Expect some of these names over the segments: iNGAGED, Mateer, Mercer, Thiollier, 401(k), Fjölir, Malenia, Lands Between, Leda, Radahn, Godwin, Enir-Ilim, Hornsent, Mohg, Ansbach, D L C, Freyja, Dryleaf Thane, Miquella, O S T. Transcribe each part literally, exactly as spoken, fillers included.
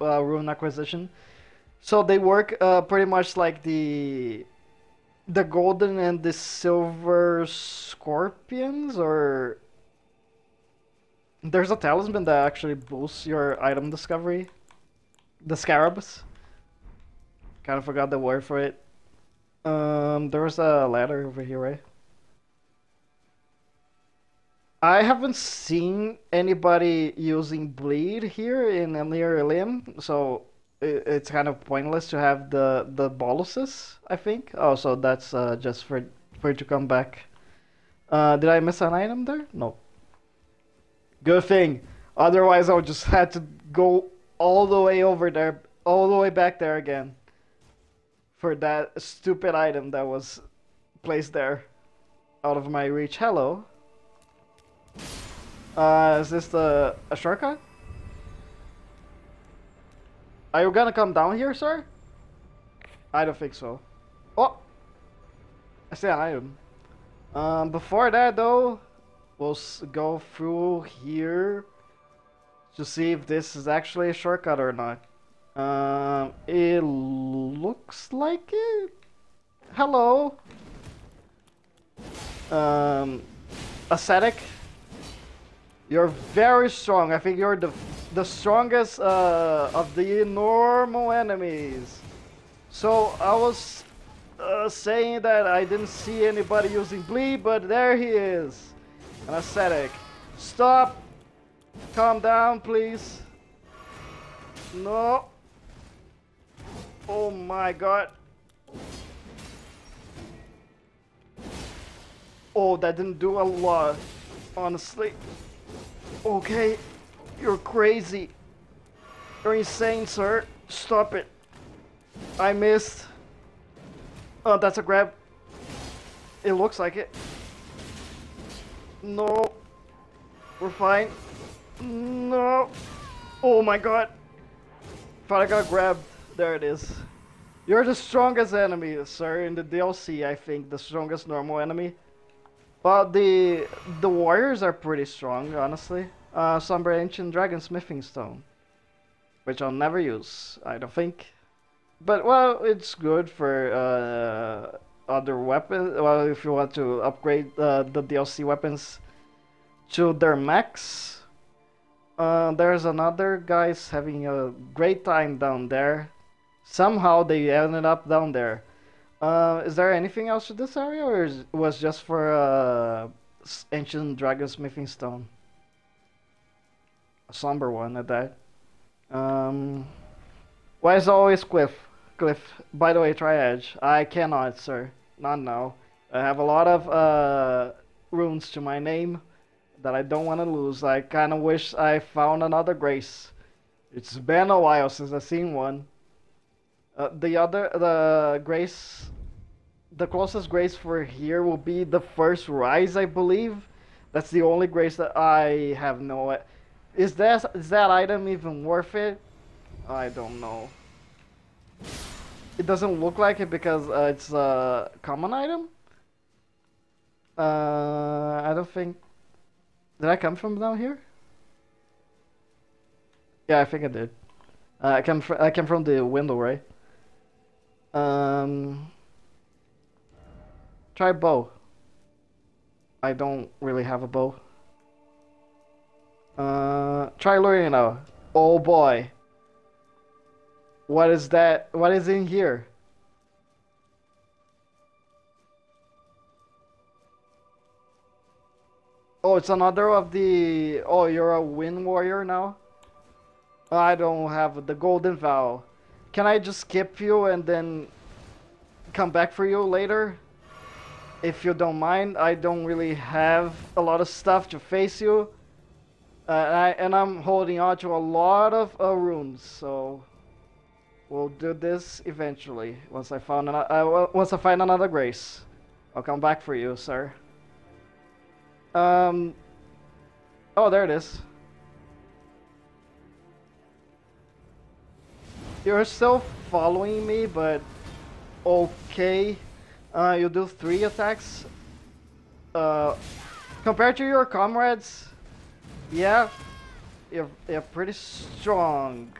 uh, rune acquisition. So they work uh, pretty much like the the golden and the silver scorpions, or there's a talisman that actually boosts your item discovery. The scarabs. Kind of forgot the word for it. Um, there was a ladder over here, right? I haven't seen anybody using bleed here in Enir-Ilim, so it, it's kind of pointless to have the the boluses, I think. Oh, so that's uh, just for for it to come back. Uh, did I miss an item there? No. Good thing. Otherwise, I would just had to go all the way over there, all the way back there again, for that stupid item that was placed there, out of my reach. Hello. Uh, is this the a shortcut? Are you gonna come down here, sir? I don't think so. Oh, I see an item. Um, before that though, we'll go through here to see if this is actually a shortcut or not. Um, it looks like it. Hello. Um, ascetic. You're very strong. I think you're the the strongest uh, of the normal enemies. So I was uh, saying that I didn't see anybody using bleed, but there he is, an ascetic. Stop. Calm down, please. No. Oh my God. Oh, that didn't do a lot, honestly. Okay, you're crazy. You're insane, sir. Stop it. I missed. Oh, that's a grab. It looks like it. No. We're fine. No. Oh my God. Thought I got grabbed. There it is. You're the strongest enemy, sir, in the D L C, I think. The strongest normal enemy. Well, the the warriors are pretty strong, honestly. Uh, Somber Ancient Dragon Smithing Stone, which I'll never use, I don't think. But well, it's good for uh, other weapons. Well, if you want to upgrade uh, the D L C weapons to their max. Uh, there's another guy's having a great time down there. Somehow they ended up down there. Uh, is there anything else to this area, or is, was just for uh, ancient dragon smithing stone? A somber one at that. Um, why is always Cliff? Cliff. By the way, try edge. I cannot, sir. Not now. I have a lot of uh, runes to my name that I don't want to lose. I kind of wish I found another grace. It's been a while since I've seen one. Uh, the other, the grace, the closest grace for here will be the first rise, I believe. That's the only grace that I have no. Is that is that item even worth it? I don't know. It doesn't look like it because uh, it's a common item. Uh, I don't think. Did I come from down here? Yeah, I think I did. Uh, I come from I came from the window, right? Um, try bow. I don't really have a bow. Uh, try luring now. Oh boy. What is that? What is in here? Oh, it's another of the. Oh, you're a wind warrior now? I don't have the golden vow. Can I just skip you and then come back for you later? If you don't mind, I don't really have a lot of stuff to face you. Uh, and, I, and I'm holding on to a lot of uh, runes, so we'll do this eventually. Once I, found an uh, once I find another grace, I'll come back for you, sir. Um. Oh, there it is. You're still following me, but okay. Uh, you do three attacks. Uh, compared to your comrades, yeah, you're, you're pretty strong.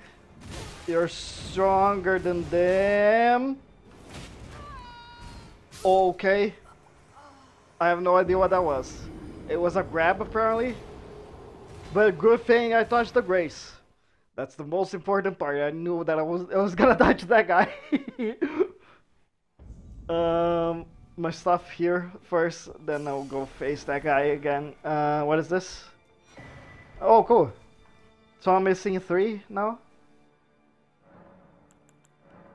You're stronger than them. Okay. I have no idea what that was. It was a grab apparently. But good thing I touched the Grace. That's the most important part. I knew that I was I was gonna touch that guy. um, my stuff here first, then I'll go face that guy again. Uh, what is this? Oh, cool. So I'm missing three now.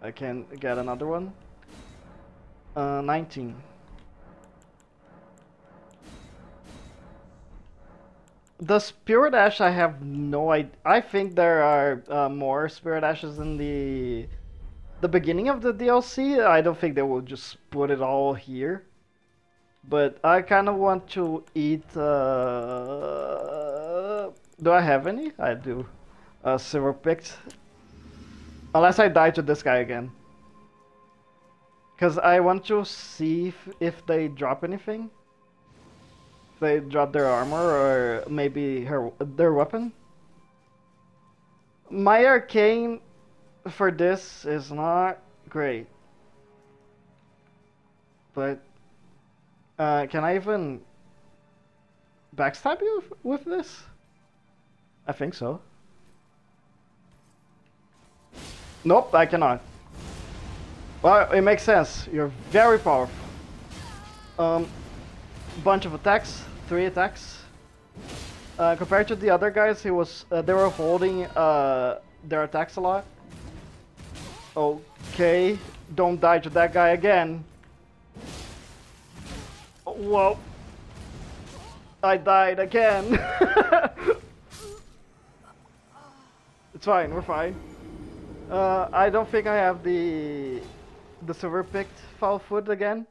I can get another one. Uh, nineteen. The Spirit Ash, I have no idea. I think there are uh, more Spirit Ashes in the the beginning of the D L C. I don't think they will just put it all here. But I kind of want to eat... Uh, do I have any? I do. Uh, Silver Picked. Unless I die to this guy again. Because I want to see if, if they drop anything. They drop their armor or maybe her their weapon. My arcane for this is not great, but uh, can I even backstab you with this? I think so. Nope, I cannot. Well, it makes sense. You're very powerful. Um. Bunch of attacks, three attacks. Uh, compared to the other guys, he was uh, they were holding uh, their attacks a lot. Okay, don't die to that guy again. Whoa! I died again. It's fine, we're fine. Uh, I don't think I have the the silver picked foul foot again.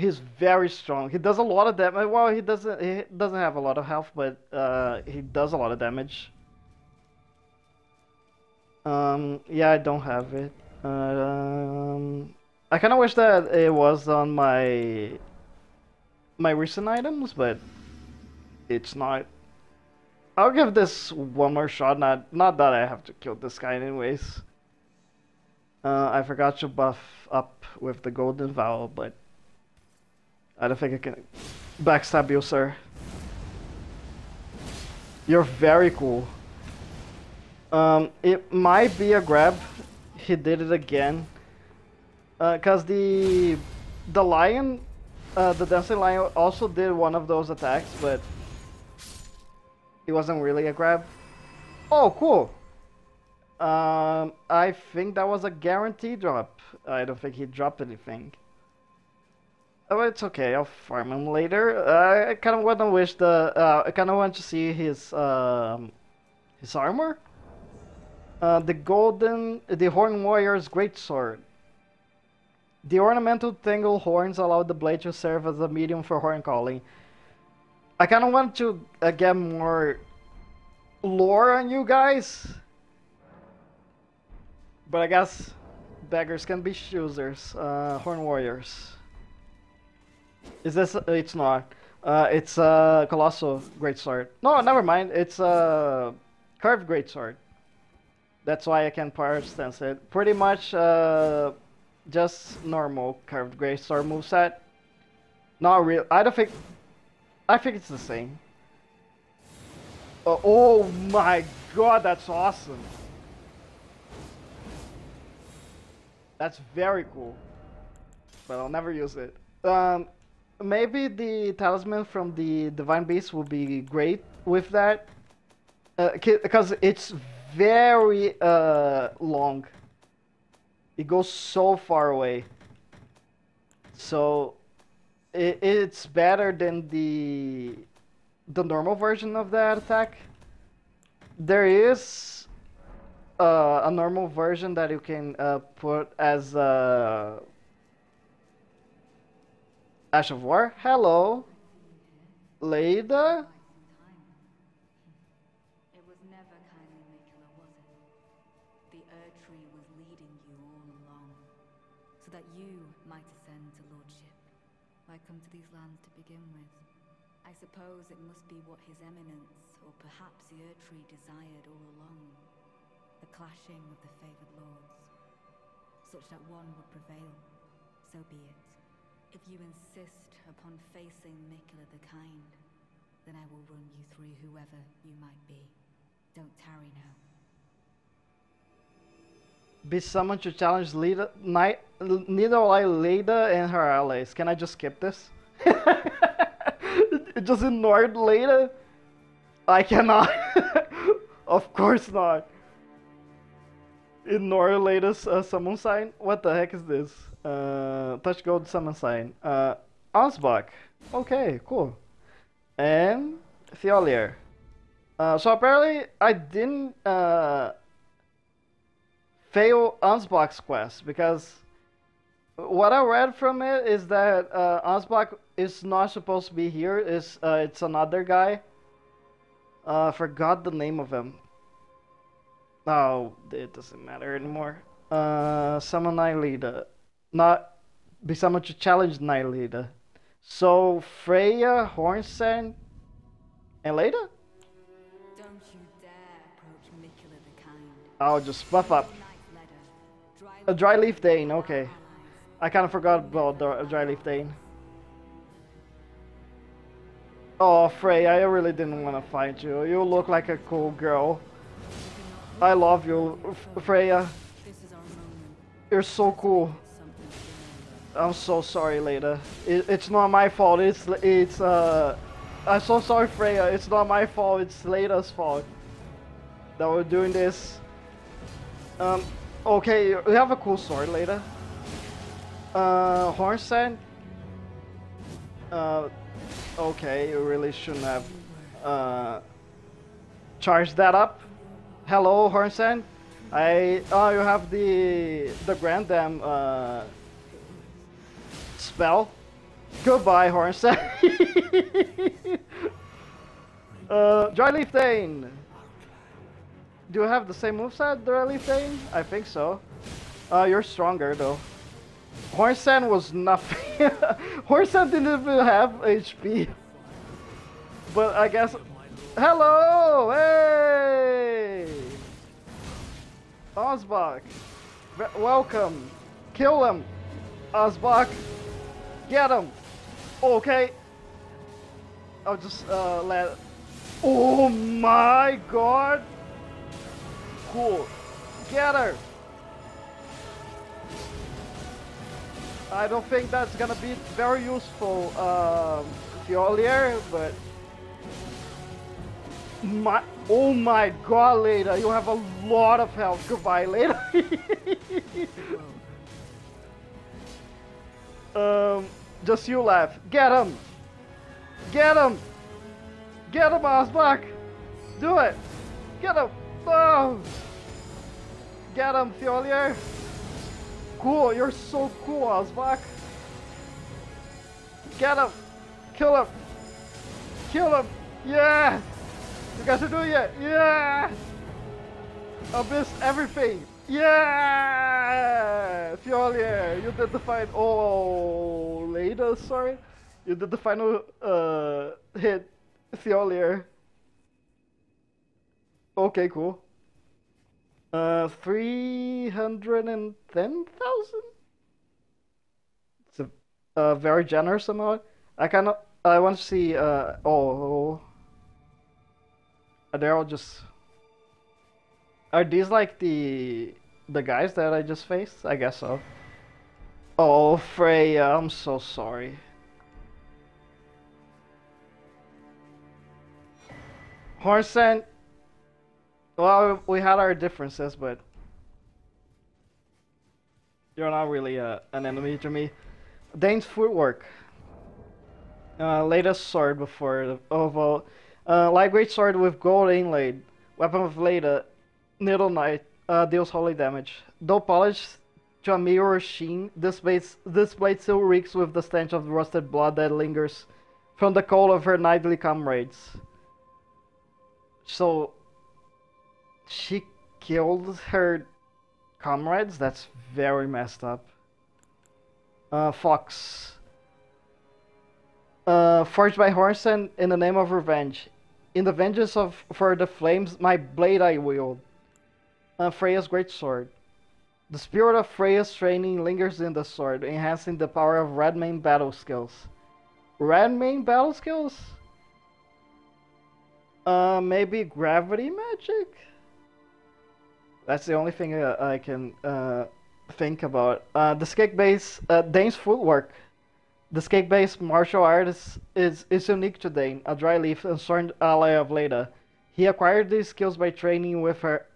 He's very strong. He does a lot of damage. Well, he doesn't. He doesn't have a lot of health, but uh, he does a lot of damage. Um. Yeah, I don't have it. Uh, um. I kind of wish that it was on my my recent items, but it's not. I'll give this one more shot. Not not that I have to kill this guy anyways. Uh, I forgot to buff up with the golden vowel, but. I don't think I can backstab you, sir. You're very cool. Um, it might be a grab. He did it again. Uh, cause the the lion, uh, the dancing lion also did one of those attacks, but it wasn't really a grab. Oh, cool. Um, I think that was a guarantee drop. I don't think he dropped anything. Oh, it's okay. I'll farm him later. Uh, I kind of want to wish the. Uh, I kind of want to see his um, his armor. Uh, the golden, the Horn Warrior's greatsword. The ornamental tangle horns allow the blade to serve as a medium for horn calling. I kind of want to uh, get more lore on you guys, but I guess beggars can be choosers. Uh, Horn Warriors. Is this? It's not. Uh, it's a uh, colossal greatsword. No, never mind. It's a uh, curved greatsword. That's why I can power stance it. Pretty much, uh, just normal curved greatsword moveset. Not real. I don't think. I think it's the same. Uh, oh my god, that's awesome. That's very cool. But I'll never use it. Um. Maybe the talisman from the Divine Beast will be great with that. Because uh, it's very uh, long. It goes so far away. So it, it's better than the, the normal version of that attack. There is uh, a normal version that you can uh, put as a... Uh, Ash of War? Hello, Leda? It was never kindly, Miquella, was it? The Erdtree was leading you all along, so that you might ascend to lordship. Why come to these lands to begin with? I suppose it must be what His Eminence, or perhaps the Erdtree, desired all along. the clashing of the favored lords, such that one would prevail, so be it. If you insist upon facing Miquella the Kind, then I will run you through whoever you might be. Don't tarry now. Be summoned to challenge Leda, Night, Nidolee, Leda, and her allies. Can I just skip this? It just ignored Leda? I cannot. Of course not. Ignore Leda's uh, summon sign? What the heck is this? Uh, touch gold summon sign. Uh, Ansbach. Okay, cool. And Thiollier. Uh, so apparently I didn't uh, fail Ansbach's quest, because what I read from it is that uh, Ansbach is not supposed to be here. It's, uh, it's another guy. I uh, forgot the name of him. Oh, it doesn't matter anymore. Uh, summon Leda. Not be summoned to challenge Leda. So Freyja, Hornsent, and Leda? Don't you dare approach Miquella the Kind. I'll just buff up. A Dryleaf Thane, okay. I kind of forgot about the Dryleaf Thane. Oh, Freyja, I really didn't want to fight you. You look like a cool girl. I love you, Freyja. You're so cool. I'm so sorry, Leda. It, it's not my fault. It's it's uh. I'm so sorry, Freyja. It's not my fault. It's Leda's fault that we're doing this. Um. Okay, you have a cool sword, Leda. Uh, Hornsent. Uh, okay, you really shouldn't have uh charged that up. Hello, Hornsent. I oh, you have the the Grand Dam uh, spell. Goodbye, Hornsent. uh, Dryleaf Thane. Do you have the same moveset, Dryleaf Thane? I think so. Uh, you're stronger though. Hornsent was nothing. Hornsent didn't even have H P. But I guess. Hello! Hey! Ansbach! Welcome! Kill him! Ansbach! Get him! Okay! I'll just uh, let. Oh my god! Cool! Get her! I don't think that's gonna be very useful, um, Thiollier, but. My, oh my god, Leda, you have a lot of health. Goodbye, Leda. um, just you laugh. Get him! Get him! Get him, Ansbach! Do it! Get him! Oh. Get him, Thiollier! Cool, you're so cool, Ansbach! Get him! Kill him! Kill him! Yeah! You guys are doing it! Yeah! I missed everything! Yeah! Thiollier, you did the final. Oh, Leda, sorry. You did the final uh, hit, Thiollier. Okay, cool. Uh, three hundred ten thousand? It's a, uh, very generous amount. I cannot. I want to see. Uh, oh. They're all just. Are these like the the guys that I just faced? I guess so. Oh, Freyja, I'm so sorry. Hornsent. Well, we had our differences, but you're not really uh, an enemy to me. Dane's footwork. Uh, Leda's sword before the oh well. Uh, lightweight sword with gold inlaid. Weapon of Leda. Needle Knight. Uh, deals holy damage. Though polished to a mirror sheen, this, base, this blade still reeks with the stench of rusted blood that lingers from the cold of her knightly comrades. So, she killed her comrades? That's very messed up. Uh, Fox. Uh, forged by Hornsent in the name of revenge. In the vengeance of for the flames, my blade I wield. uh, Freya's great sword. The spirit of Freya's training lingers in the sword, enhancing the power of Radmain battle skills. Radmain battle skills? Uh, maybe gravity magic? That's the only thing uh, I can uh, think about. Uh, the skate-based uh, Dane's footwork. The skate-based martial art is, is, is unique to Dane, a Dryleaf and sworn ally of Leda. He acquired these skills by training with her,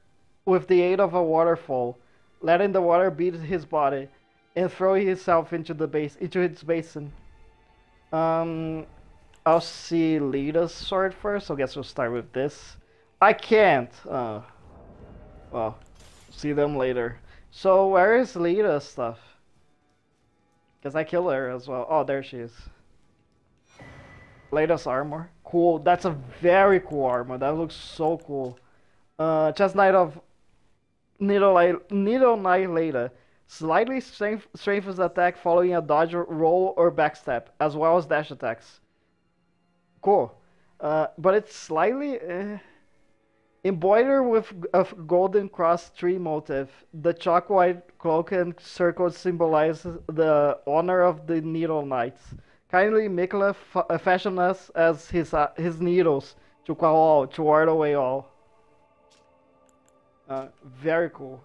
with the aid of a waterfall, letting the water beat his body, and throw himself into the base into its basin. Um, I'll see Leda's sword first. I guess we'll start with this. I can't. Uh, Well, see them later. So where is Leda's stuff? Because I killed her as well. Oh, there she is. Leda's armor. Cool. That's a very cool armor. That looks so cool. Uh, Chess Knight of Needle Knight Leda. Slightly strength, strengthens attack following a dodge, roll, or backstep, as well as dash attacks. Cool. Uh, but it's slightly... Eh. Embroidered with a golden cross tree motif, the chalk-white cloak and circle symbolizes the honor of the Needle Knights. Kindly, Miquella fa fashioned us as his uh, his needles to quell all, to ward away all. Uh, very cool.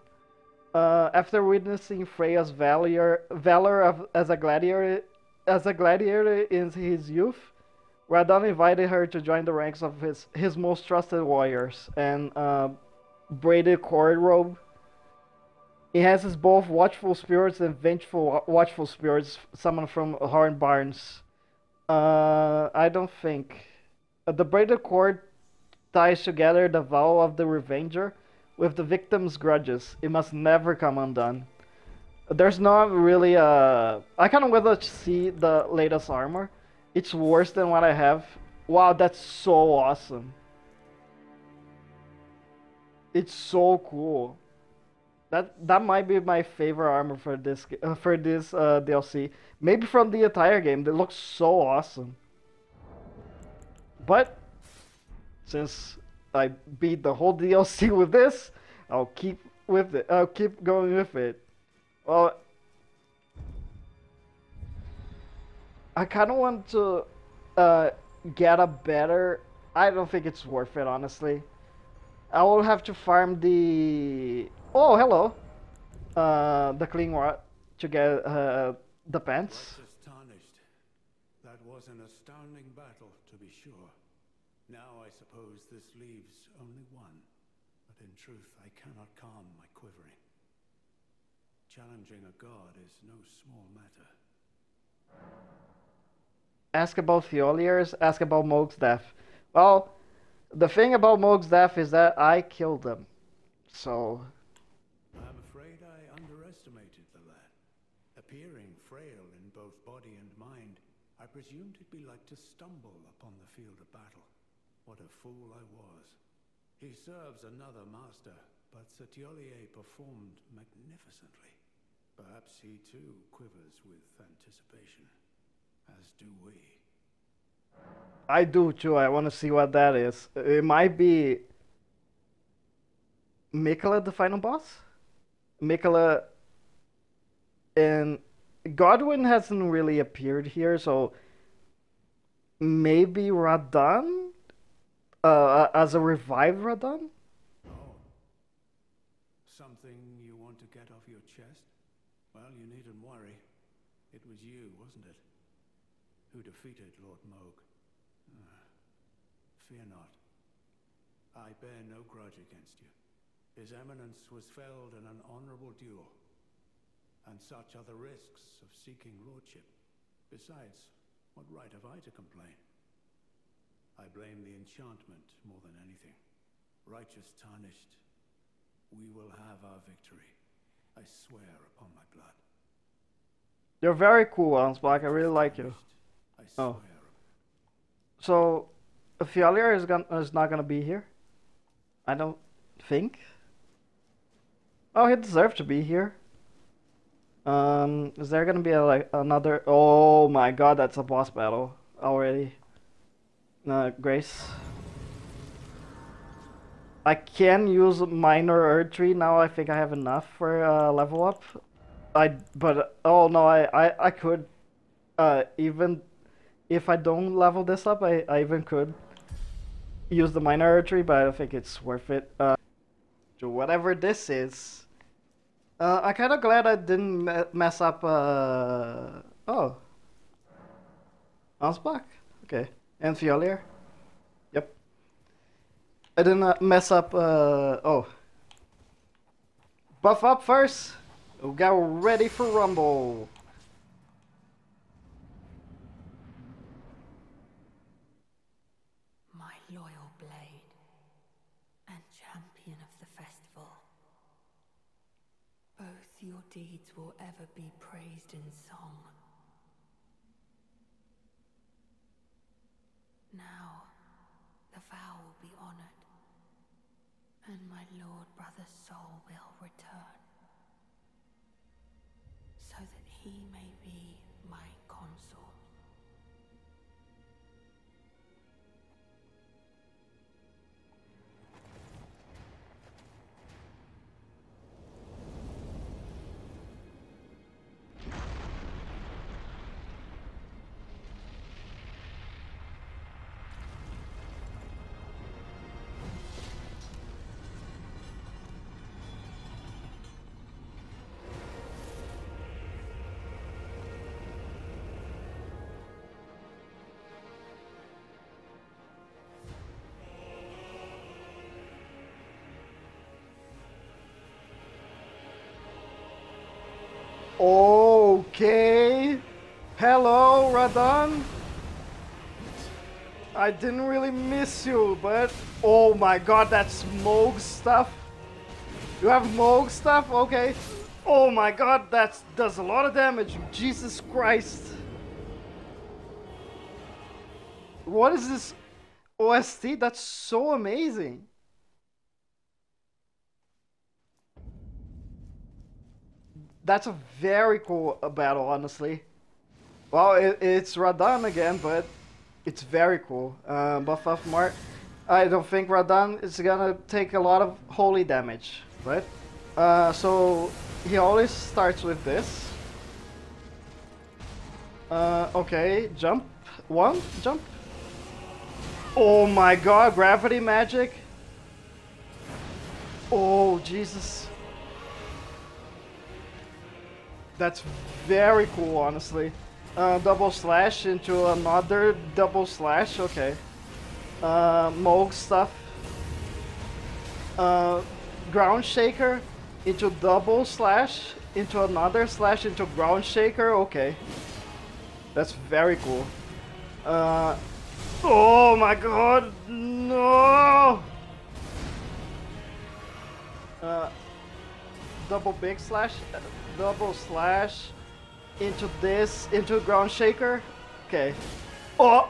Uh, after witnessing Freya's valor, valor of, as a gladiator, as a gladiator in his youth, Radahn invited her to join the ranks of his, his most trusted warriors, and uh, braided cord robe enhances both watchful spirits and vengeful watchful spirits summoned from Horn Barns. Uh, I don't think. Uh, the braided cord ties together the vow of the revenger with the victim's grudges. It must never come undone. There's not really a... I kind of want to see the latest armor. It's worse than what I have. Wow, that's so awesome. It's so cool. That that might be my favorite armor for this uh, for this uh, D L C. Maybe from the entire game. That looks so awesome. But since I beat the whole D L C with this, I'll keep with it. I'll keep going with it. Well. I kind of want to uh, get a better... I don't think it's worth it, honestly. I will have to farm the... Oh, hello! Uh, the clean rod to get uh, the pants. That was an astounding battle, to be sure. Now I suppose this leaves only one. But in truth, I cannot calm my quivering. Challenging a god is no small matter. Ask about Thiollier, ask about Mohg's death. Well, the thing about Mohg's death is that I killed him. So... I'm afraid I underestimated the lad. Appearing frail in both body and mind, I presumed it'd be like to stumble upon the field of battle. What a fool I was. He serves another master, but Sir Thiollier performed magnificently. Perhaps he too quivers with anticipation. As do we. I do too. I want to see what that is. It might be Miquella, the final boss. Miquella and Godwin hasn't really appeared here, so maybe Radahn uh, as a revived Radahn. Oh, something you want to get off your chest? Well, you needn't worry. It was you, wasn't it? Who defeated Lord Mohg. Uh, fear not. I bear no grudge against you. His eminence was felled in an honorable duel, and such are the risks of seeking lordship. Besides, what right have I to complain? I blame the enchantment more than anything. Righteous tarnished, we will have our victory. I swear upon my blood. You're very cool, Ansbach. I really like you. Oh, so Fjölir is gonna is not gonna be here. I don't think. Oh, he deserved to be here. Um, is there gonna be a, like another? Oh my God, that's a boss battle already. Uh, Grace. I can use minor archery now. I think I have enough for uh, level up. I but oh no, I I, I could uh, even if I don't level this up, I I even could use the minor archery, but I don't think it's worth it. Uh, whatever this is, uh, I'm kind of glad I didn't mess up. Uh, oh, Ansbach, okay, and Thiollier. I did not mess up, uh, oh. Buff up first! We got ready for Rumble! My loyal blade, and champion of the festival. Both your deeds will ever be praised in song. Now, the vow will be honored. And my Lord Brother's soul will return, so that he may be my consort. Okay. Hello, Radahn. I didn't really miss you, but oh my god, that's Mohg stuff. You have Mohg stuff? Okay. Oh my god, that does a lot of damage. Jesus Christ. What is this O S T? That's so amazing. That's a very cool uh, battle, honestly. Well, it, it's Radahn again, but it's very cool. Uh, buff up Mart. I don't think Radahn is gonna take a lot of holy damage, but uh, so he always starts with this. Uh, okay, jump one, jump. Oh my god, gravity magic. Oh Jesus. That's very cool, honestly. Uh, double slash into another double slash. Okay. Uh, Mohg stuff. Uh, ground shaker into double slash into another slash into ground shaker. Okay. That's very cool. Uh, oh my god! No! Uh, double big slash. Double slash into this, into ground shaker. Okay. Oh!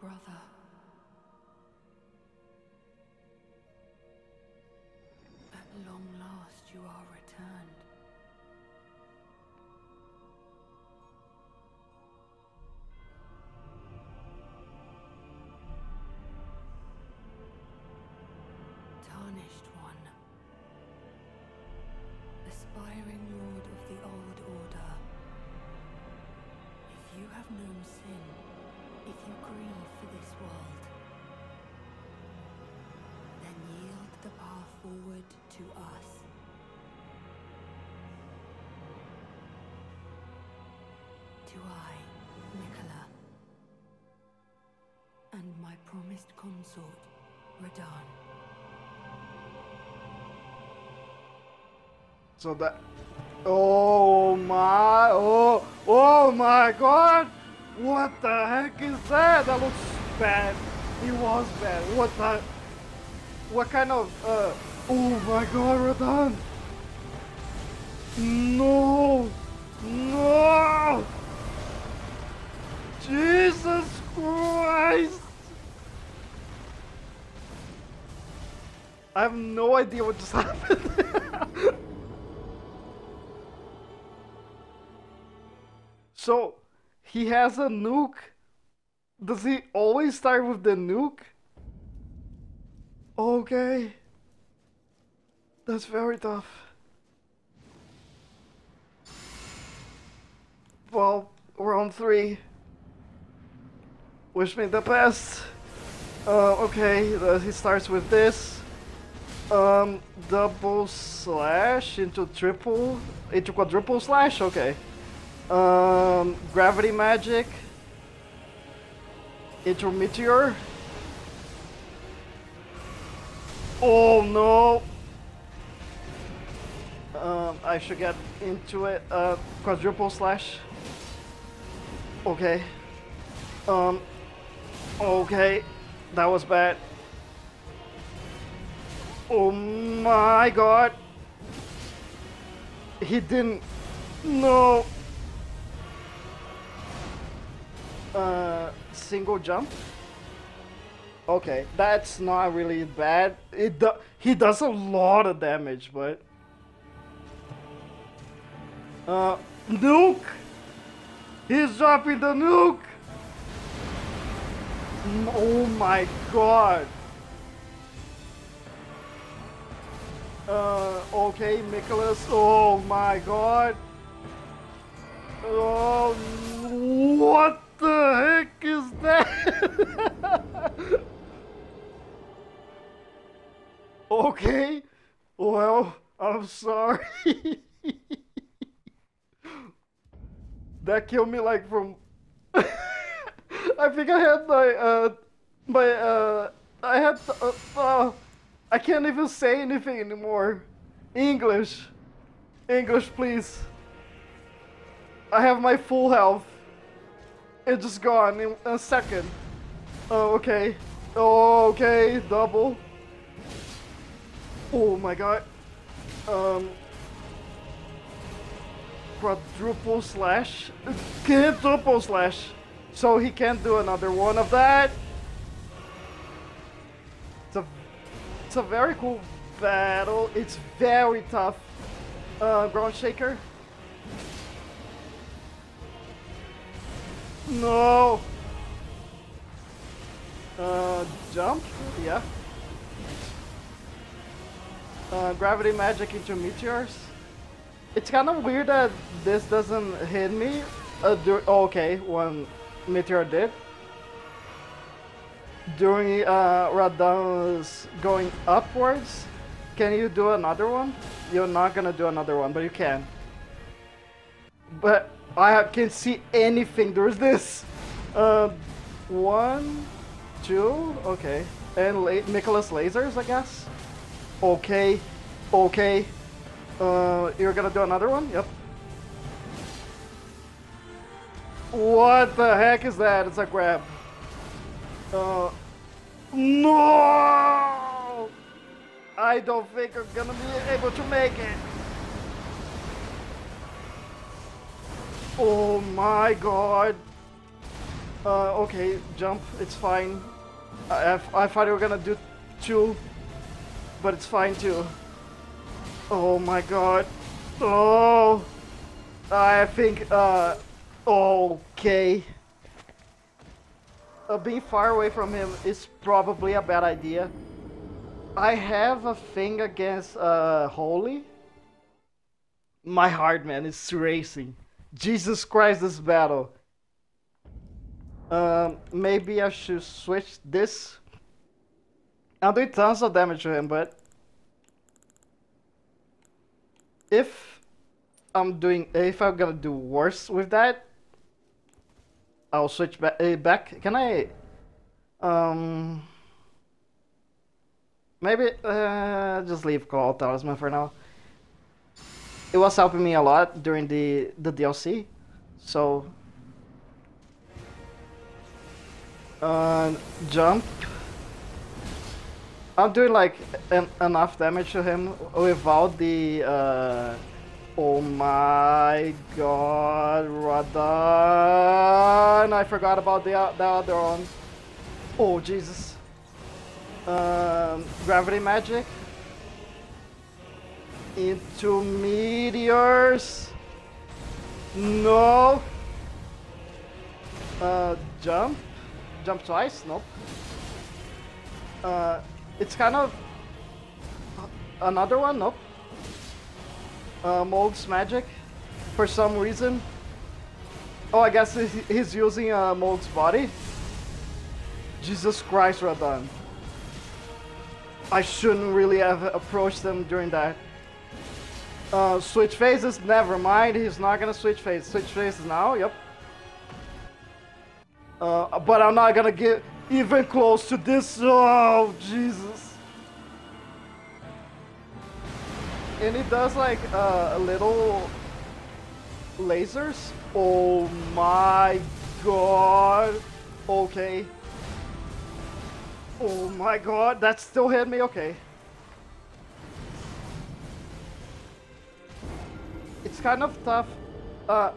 Brother, at long last you are returned. Tarnished One, aspiring lord of the old order, if you have known sin, if you grieve for this world, then yield the path forward to us. To I, Miquella, and my promised consort, Radahn. So that... Oh my... Oh, oh my god! What the heck is that? That looks bad. He was bad. What the? What kind of? Uh, oh my God, Radahn! No, no! Jesus Christ! I have no idea what just happened. So, he has a nuke? Does he always start with the nuke? Okay. That's very tough. Well, round three. Wish me the best. Uh, okay, uh, he starts with this. Um, double slash into triple, into quadruple slash, okay. Um, gravity magic into meteor. Oh no! Um, I should get into it. Uh, quadruple slash. Okay. Um, okay. That was bad. Oh my God! He didn't. No! Uh, single jump. Okay, that's not really bad. It do he does a lot of damage, but uh, nuke. He's dropping the nuke. Oh my God. Uh, okay, Nicholas. Oh my God. Oh, what? What the heck is that? Okay, well, I'm sorry. That killed me like from... I think I had my, uh, my, uh, I had, uh, uh, I can't even say anything anymore. English. English, please. I have my full health. It's just gone in a second. Oh, okay. Oh, okay. Double. Oh my God. Um. Quadruple slash. Quadruple slash. So he can't do another one of that. It's a, it's a very cool battle. It's very tough. Uh, ground shaker. No. Uh, jump. Yeah. Uh, gravity magic into meteors. It's kind of weird that this doesn't hit me. Uh, dur oh, okay, one meteor did. During uh, Radahn going upwards, can you do another one? You're not gonna do another one, but you can. But. I can't see anything. There's this. Uh, one, two, okay. And la Nicholas lasers, I guess. Okay, okay. Uh, you're gonna do another one? Yep. What the heck is that? It's a grab. Uh, no! I don't think I'm gonna be able to make it. Oh my God. Uh, okay, jump. It's fine. I, I, I thought we were gonna do two, but it's fine too. Oh my God. Oh, I think. Uh, okay. Uh, being far away from him is probably a bad idea. I have a thing against uh, Holy. My heart, man, is racing. Jesus Christ, this battle. Um, maybe I should switch this. I'll do tons of damage to him, but if I'm doing, if I'm gonna do worse with that, I'll switch ba uh, back. Can I? Um, maybe uh, just leave Call Talisman for now. It was helping me a lot during the, the D L C, so... Uh, and jump. I'm doing like en enough damage to him without the uh oh my god, Radahn! I forgot about the, uh, the other one. Oh Jesus. Um, gravity magic into meteors. No. Uh, jump. Jump twice. Nope. Uh, it's kind of another one. Nope. Uh, Mohg's magic for some reason. Oh, I guess he's using uh, Mohg's body. Jesus Christ, Radahn. I shouldn't really have approached them during that. Uh, switch phases? Never mind, he's not gonna switch phase. Switch phases now? Yep. Uh, but I'm not gonna get even close to this. Oh, Jesus. And it does like uh, little lasers. Oh my god. Okay. Oh my god, that still hit me, okay. It's kind of tough uh,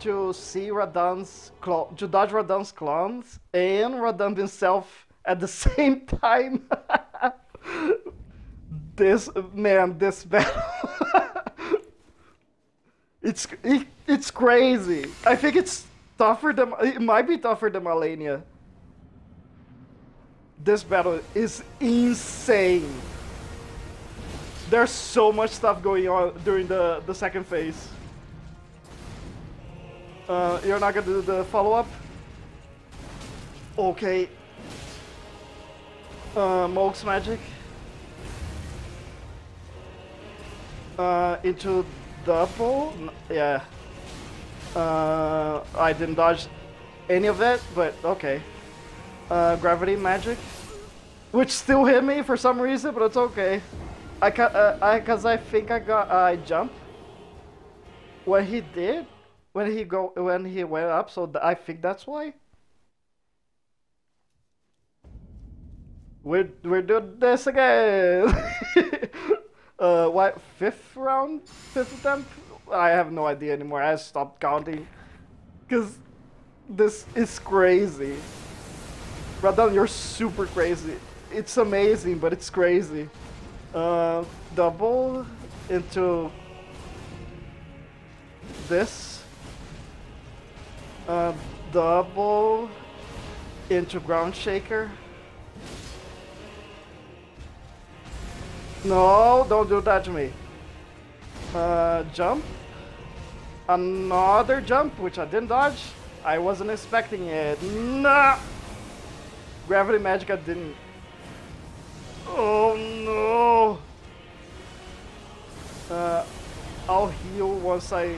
to see Radahn's clone, to dodge Radahn's clones and Radahn himself at the same time. This, man, this battle. it's, it, it's crazy. I think it's tougher than, it might be tougher than Malenia. This battle is insane. There's so much stuff going on during the, the second phase. Uh, you're not gonna do the follow-up? Okay. Uh, Mohg's magic. Uh, into double? Yeah. Uh, I didn't dodge any of it, but okay. Uh, gravity magic, which still hit me for some reason, but it's okay. I ca uh, I cause I think I got uh, I jump. When he did, when he go when he went up, so th I think that's why. We're we're doing this again. uh, what fifth round, fifth attempt? I have no idea anymore. I stopped counting, cause this is crazy. Radahn, you're super crazy. It's amazing, but it's crazy. Uh, double into this. Uh, double into ground shaker. No, don't do that to me. Uh, jump. Another jump, which I didn't dodge. I wasn't expecting it. No. Gravity magic, I didn't. Oh no! Uh, I'll heal once I,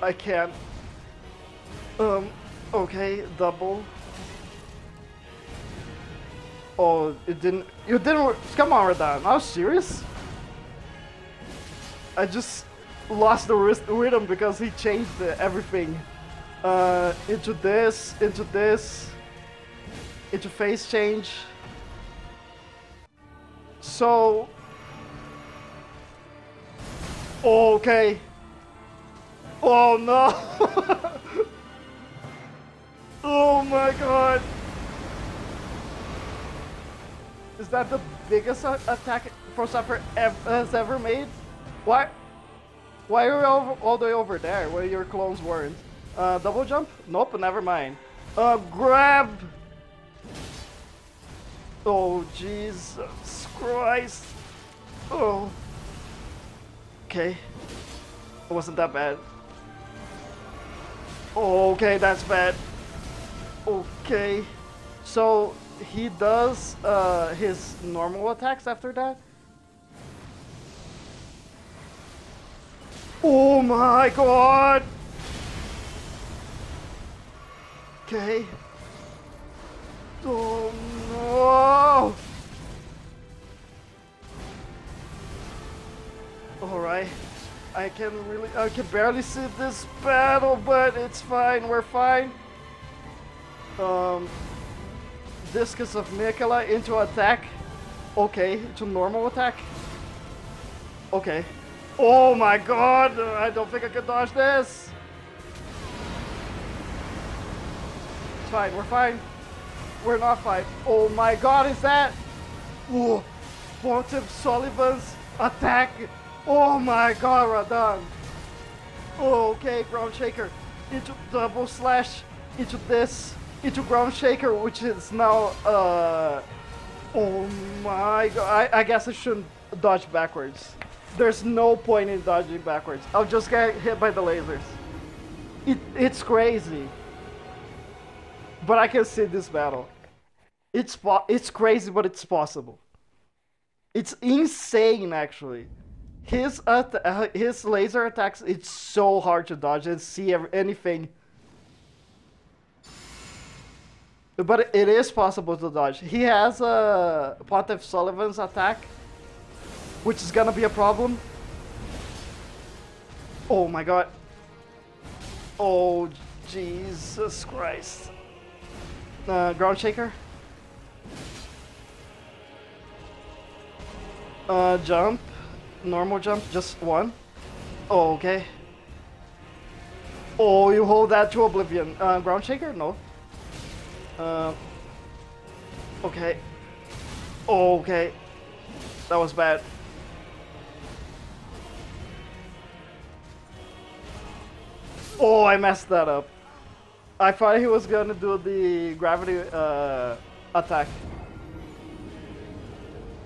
I can. Um, okay, double. Oh, it didn't. You didn't. Come on, Radahn. Are you serious? I just lost the rhythm because he changed everything. Uh, into this, into this. Interface change. So okay. Oh no. Oh my god. Is that the biggest attack Force Upper has ever made? Why? Why are you all the way over there where your clones weren't? Uh, double jump? Nope, never mind. Uh, grab. Oh Jesus Christ! Oh. Okay. It wasn't that bad. Oh, okay, that's bad. Okay. So he does uh, his normal attacks after that. Oh my God! Okay. Oh no! Alright, I can really, I can barely see this battle, but it's fine, we're fine. Um, Discus of Miquella into attack. Okay, to normal attack. Okay. Oh my god! I don't think I can dodge this! It's fine, we're fine. We're not fine. Oh my god, is that? Ooh! Pontiff Sulyvahn's attack! Oh my god, Radahn! Okay, Ground Shaker. Into double slash. Into this. Into Ground Shaker, which is now, uh... oh my god. I, I guess I shouldn't dodge backwards. There's no point in dodging backwards. I'll just get hit by the lasers. It, it's crazy. But I can see this battle. It's, it's crazy, but it's possible. It's insane, actually. His, uh, his laser attacks, it's so hard to dodge and see every anything. But it is possible to dodge. He has a uh, Pontiff Sulyvahn's attack, which is gonna be a problem. Oh my god. Oh Jesus Christ. Uh, Ground Shaker. Uh, jump. Normal jump. Just one. Oh, okay. Oh, you hold that to oblivion. Uh, Ground Shaker? No. Uh, okay. Oh, okay. That was bad. Oh, I messed that up. I thought he was gonna do the gravity uh, attack.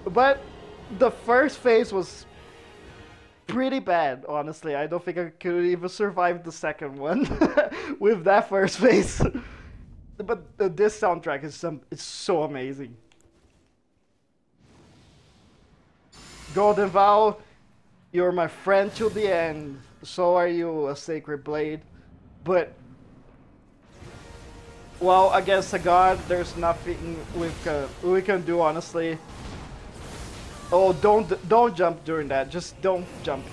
But the first phase was pretty bad, honestly. I don't think I could even survive the second one with that first phase. But the, this soundtrack is some, it's so amazing. Golden Vow, you're my friend to the end. So are you, a sacred blade. But, well, against a god, there's nothing we can, we can do, honestly. Oh, don't don't jump during that. Just don't jump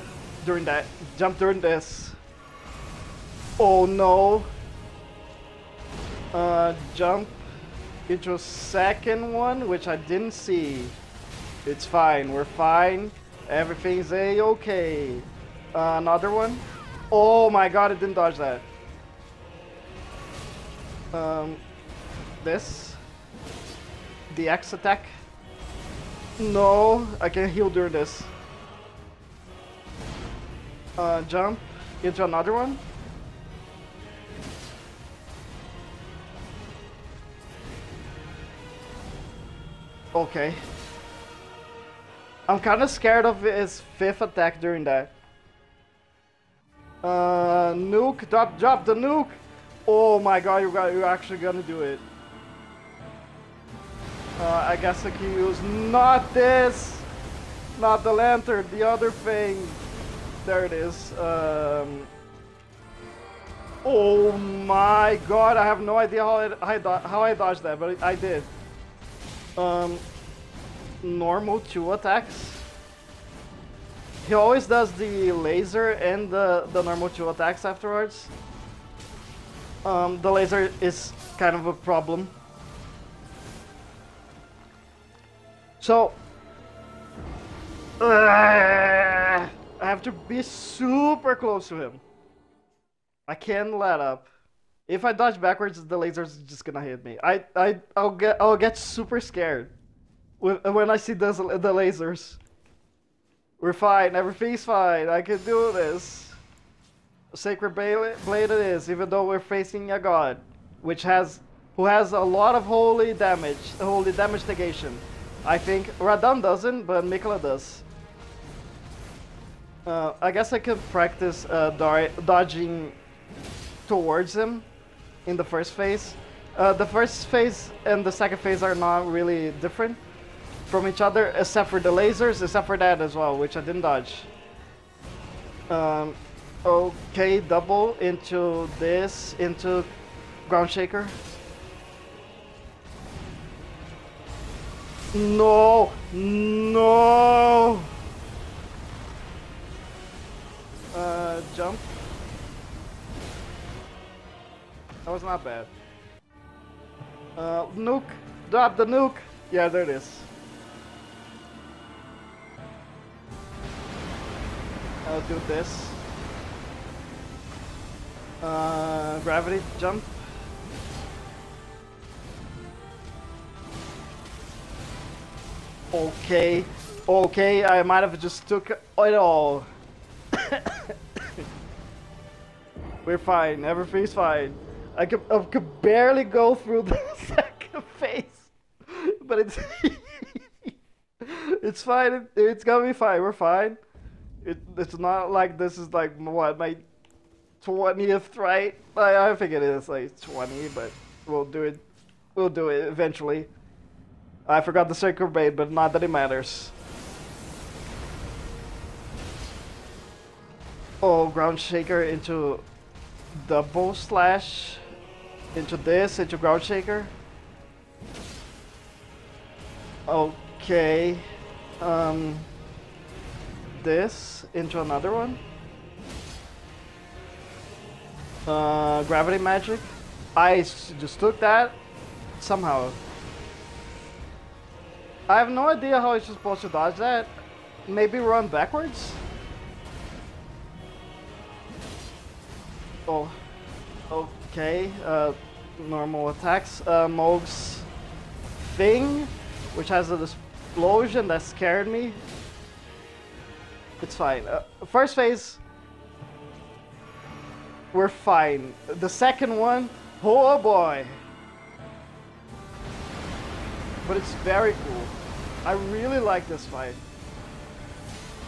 during that. Jump during this. Oh no. Uh, jump into a second one, which I didn't see. It's fine, we're fine. Everything's a-okay. Uh, another one. Oh my god, I didn't dodge that. Um, this. The X attack. No, I can heal during this. Uh, jump into another one. Okay. I'm kind of scared of his fifth attack during that. Uh, nuke, drop, drop the nuke. Oh my god, you got, you're actually gonna do it. Uh, I guess I can use not this, not the lantern, the other thing. There it is. Um, oh my god, I have no idea how I, I how I dodged that, but I did. Um, normal two attacks. He always does the laser and the, the normal two attacks afterwards. Um, the laser is kind of a problem. So, uh, I have to be super close to him. I can't let up. If I dodge backwards, the laser's just gonna hit me. I, I, I'll get, I'll get super scared when, when I see the, the lasers. We're fine. Everything's fine. I can do this. Sacred Blade it is, even though we're facing a god, which has, who has a lot of holy damage, holy damage negation. I think Radahn doesn't, but Miquella does. Uh, I guess I could practice uh, dodging towards him in the first phase. Uh, the first phase and the second phase are not really different from each other, except for the lasers, except for that as well, which I didn't dodge. Um, okay, double into this, into Ground Shaker. No, no. Uh, jump. That was not bad. Uh, nuke. Drop the nuke! Yeah, there it is. I'll do this. Uh, gravity jump. Okay, okay, I might have just took it all. We're fine, everything's fine. I could, I could barely go through the second phase, but it's it's fine, it, it's gonna be fine, we're fine. It, it's not like this is like, what, my twentieth try? I, I think it is like twenty, but we'll do it, we'll do it eventually. I forgot the sacred bait, but not that it matters. Oh, ground shaker into double slash, into this, into ground shaker. Okay, um, this into another one. Uh, gravity magic. I just took that somehow. I have no idea how it's supposed to dodge that. Maybe run backwards? Oh, okay. Uh, normal attacks. Uh, Mohg's thing, which has an explosion that scared me. It's fine. Uh, first phase, we're fine. The second one, oh boy. But it's very cool. I really like this fight.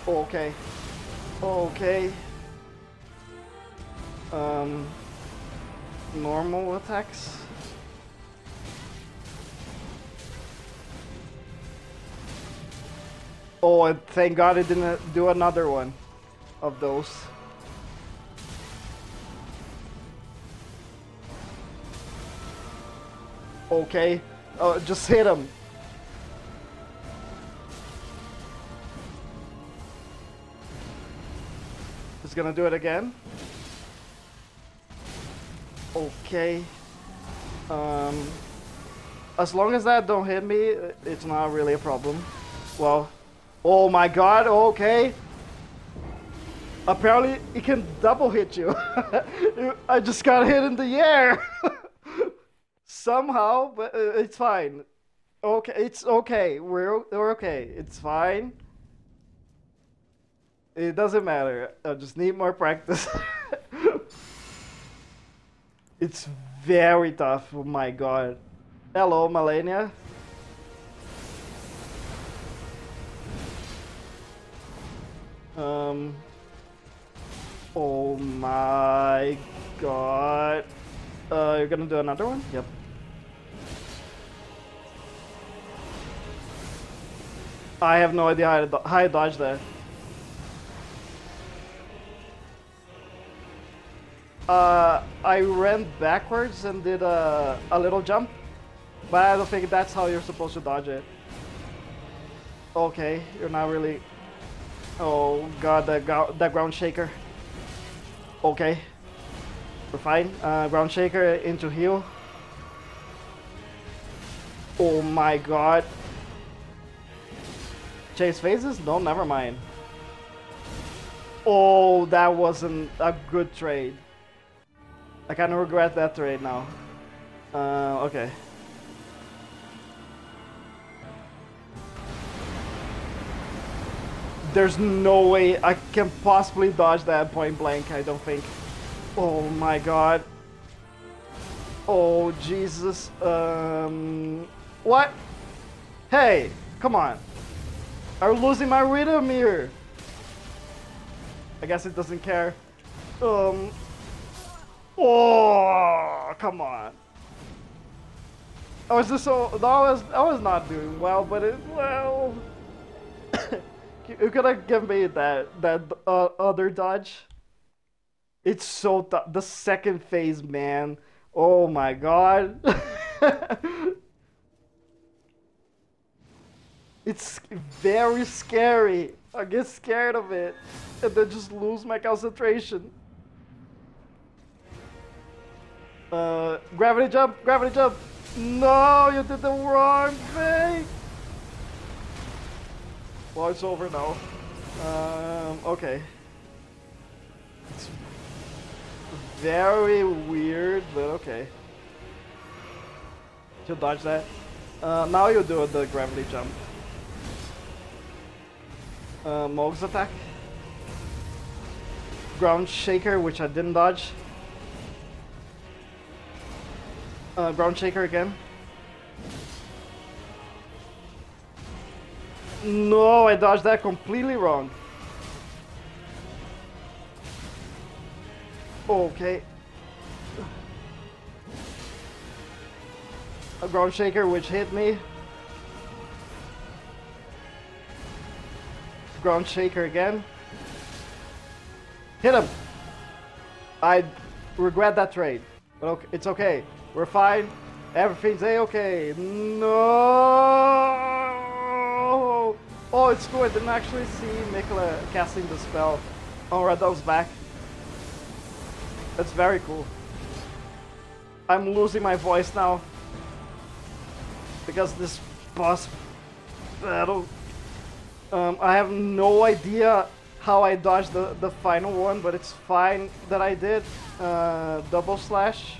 Okay. Okay. Um, normal attacks. Oh, and thank God it didn't do another one of those. Okay. Oh, just hit him. He's gonna do it again. Okay. Um, as long as that don't hit me, it's not really a problem. Well, oh my God. Okay. Apparently, it can double hit you. I just got hit in the air. Somehow, but uh, it's fine. Okay, it's okay. We're, we're okay. It's fine. It doesn't matter. I just need more practice. It's very tough. Oh my God. Hello, Malenia. Um. Oh my God. Uh, you're gonna do another one? Yep. I have no idea how to do how I dodge that. Uh, I ran backwards and did a, a little jump, but I don't think that's how you're supposed to dodge it. Okay, you're not really... Oh God, that, that ground shaker. Okay. We're fine. Uh, ground shaker into heal. Oh my God. Chase phases? No, never mind. Oh, that wasn't a good trade. I kind of regret that trade now. Uh, okay. There's no way I can possibly dodge that point blank, I don't think. Oh my God. Oh Jesus. Um, what? Hey, come on. I'm losing my rhythm here. I guess it doesn't care. Um. Oh, come on. I was just so. I was. I was not doing well, but it. Well. You could have given me that that uh, other dodge. It's so tough. The second phase, man. Oh my God. It's very scary. I get scared of it and then just lose my concentration. Uh, gravity jump, gravity jump. No, you did the wrong thing! Well, it's over now. Um, okay. It's very weird, but okay. To dodge that. Uh, now you do the gravity jump. Uh, Mohg's attack. Ground Shaker, which I didn't dodge. Uh, ground Shaker again. No, I dodged that completely wrong. Okay. A Ground Shaker which hit me. Ground Shaker again. Hit him! I regret that trade. But okay, it's okay. We're fine. Everything's a-okay. No! Oh, it's cool. I didn't actually see Miquella casting the spell. Oh, Radahn was back. That's very cool. I'm losing my voice now. Because this boss battle... Um, I have no idea how I dodged the, the final one, but it's fine that I did. Uh, double slash.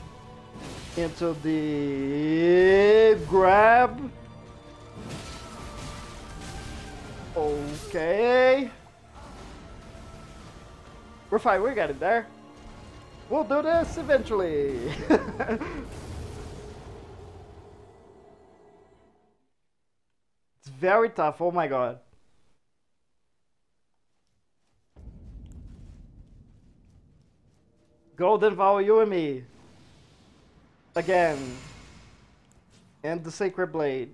Into the grab. Okay. We're fine, we got it there. We'll do this eventually. It's very tough, oh my god. Golden Vow, you and me. Again, and the Sacred Blade,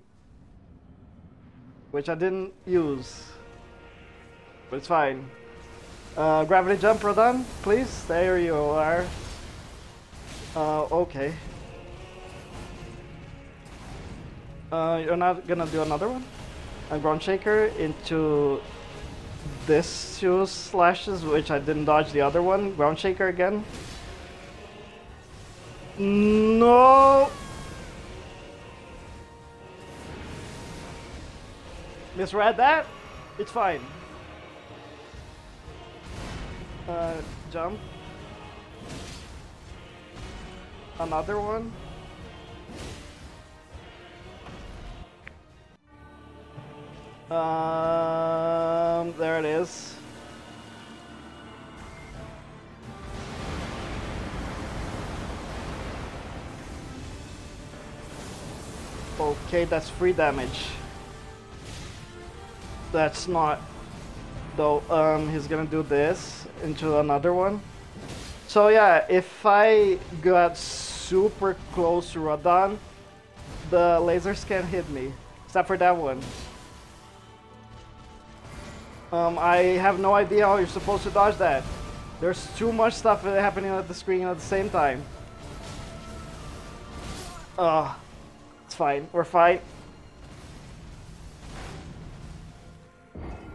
which I didn't use, but it's fine. Uh, gravity jump, Radahn, please. There you are. Uh, okay. Uh, you're not gonna do another one? A Ground Shaker into this two slashes, which I didn't dodge the other one. Ground Shaker again. No! Misread that? It's fine. Uh, jump. Another one. Um, there it is. Okay, that's three damage. That's not though. Um, he's gonna do this into another one. So yeah, if I got super close to Radahn, the lasers can't hit me, except for that one. Um, I have no idea how you're supposed to dodge that. There's too much stuff happening at the screen at the same time. Ugh. It's fine, we're fine.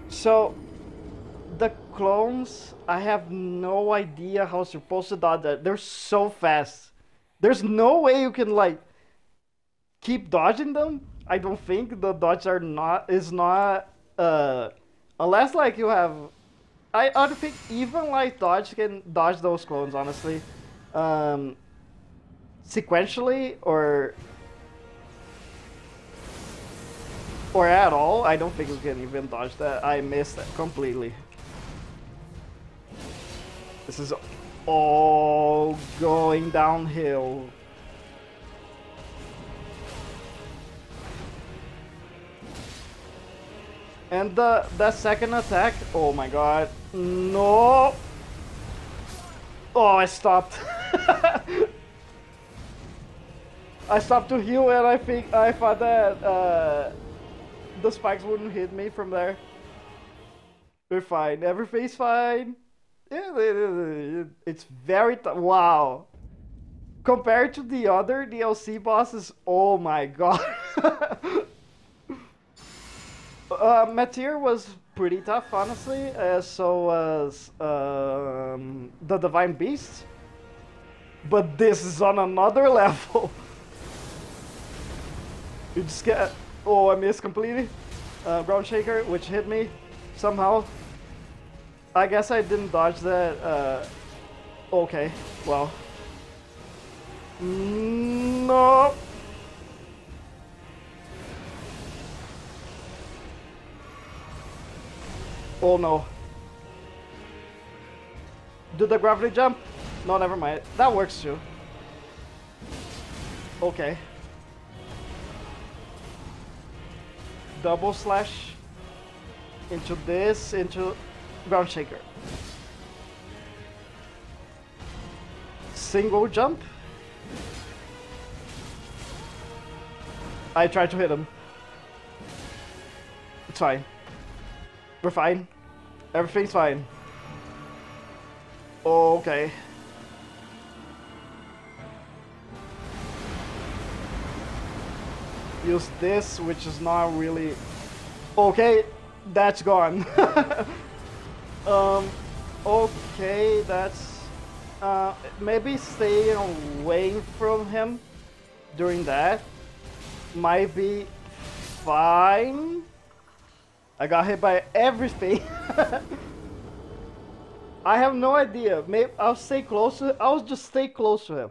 So the clones, I have no idea how supposed to dodge that. They're so fast. There's no way you can like keep dodging them. I don't think the dodge are not is not uh unless like you have I, I don't think even like dodge can dodge those clones honestly. Um sequentially or Or at all, I don't think we can even dodge that. I missed that completely. This is all going downhill. And the that second attack, oh my god, no! Oh, I stopped. I stopped to heal, and I think I thought that. Uh, The spikes wouldn't hit me from there. We're fine. Everything's fine. It's very th wow. Compared to the other D L C bosses, oh my god. uh, Mateer was pretty tough, honestly. Uh, so was um, the Divine Beast. But this is on another level. It's scared. Oh, I missed completely. Uh, Brown Shaker, which hit me somehow. I guess I didn't dodge that. Uh, okay, well. No. Oh no. Did the gravity jump? No, never mind. That works too. Okay. Double slash into this, into ground shaker. Single jump. I tried to hit him. It's fine. We're fine. Everything's fine. Okay. Use this, which is not really... Okay, that's gone. um, okay, that's... Uh, maybe stay away from him during that. Might be fine. I got hit by everything. I have no idea. Maybe I'll stay close to him. I'll just stay close to him.